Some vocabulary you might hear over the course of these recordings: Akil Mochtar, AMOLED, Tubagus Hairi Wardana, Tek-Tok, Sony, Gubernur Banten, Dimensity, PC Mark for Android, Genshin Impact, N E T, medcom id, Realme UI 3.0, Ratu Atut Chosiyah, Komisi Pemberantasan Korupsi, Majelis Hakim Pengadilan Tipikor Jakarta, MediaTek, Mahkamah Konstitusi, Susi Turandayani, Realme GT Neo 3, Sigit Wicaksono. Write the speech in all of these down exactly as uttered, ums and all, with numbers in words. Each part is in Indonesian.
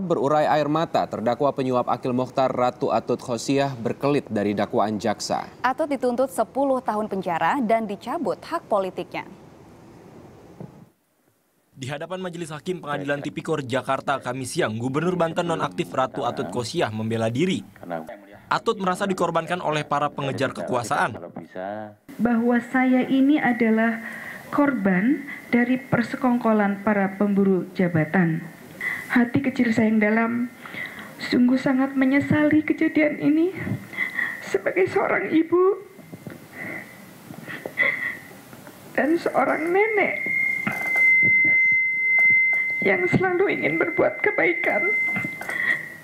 Berurai air mata, terdakwa penyuap Akil Mochtar Ratu Atut Chosiyah berkelit dari dakwaan jaksa. Atut dituntut sepuluh tahun penjara dan dicabut hak politiknya. Di hadapan Majelis Hakim Pengadilan Tipikor Jakarta Kamis siang, Gubernur Banten nonaktif Ratu Atut Chosiyah membela diri. Atut merasa dikorbankan oleh para pengejar kekuasaan. Bahwa saya ini adalah korban dari persekongkolan para pemburu jabatan. Hati kecil saya yang dalam sungguh sangat menyesali kejadian ini. Sebagai seorang ibu dan seorang nenek yang selalu ingin berbuat kebaikan,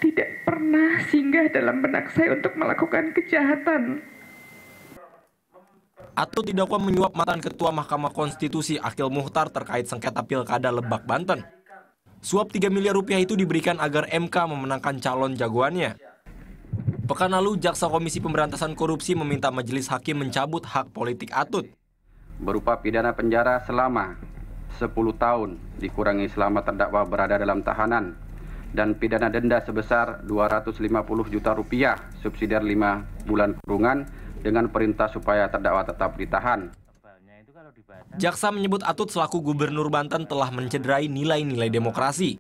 tidak pernah singgah dalam benak saya untuk melakukan kejahatan. Atut didakwa menyuap mantan Ketua Mahkamah Konstitusi Akil Mochtar terkait sengketa pilkada Lebak, Banten. Suap tiga miliar rupiah itu diberikan agar M K memenangkan calon jagoannya. Pekan lalu, Jaksa Komisi Pemberantasan Korupsi meminta Majelis Hakim mencabut hak politik Atut. Berupa pidana penjara selama sepuluh tahun, dikurangi selama terdakwa berada dalam tahanan, dan pidana denda sebesar dua ratus lima puluh juta rupiah, subsidiar lima bulan kurungan, dengan perintah supaya terdakwa tetap ditahan. Jaksa menyebut Atut selaku Gubernur Banten telah mencederai nilai-nilai demokrasi.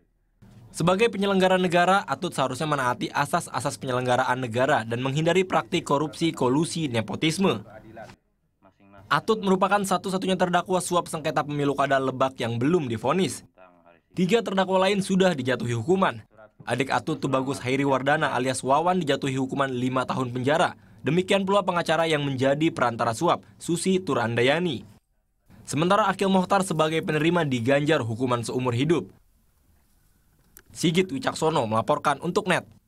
Sebagai penyelenggara negara, Atut seharusnya menaati asas-asas penyelenggaraan negara dan menghindari praktik korupsi, kolusi, nepotisme. Atut merupakan satu-satunya terdakwa suap sengketa pemilu kada Lebak yang belum divonis. Tiga terdakwa lain sudah dijatuhi hukuman. Adik Atut, Tubagus Hairi Wardana alias Wawan, dijatuhi hukuman lima tahun penjara. Demikian pula pengacara yang menjadi perantara suap, Susi Turandayani. Sementara Akil Mochtar sebagai penerima diganjar hukuman seumur hidup. Sigit Wicaksono melaporkan untuk N E T.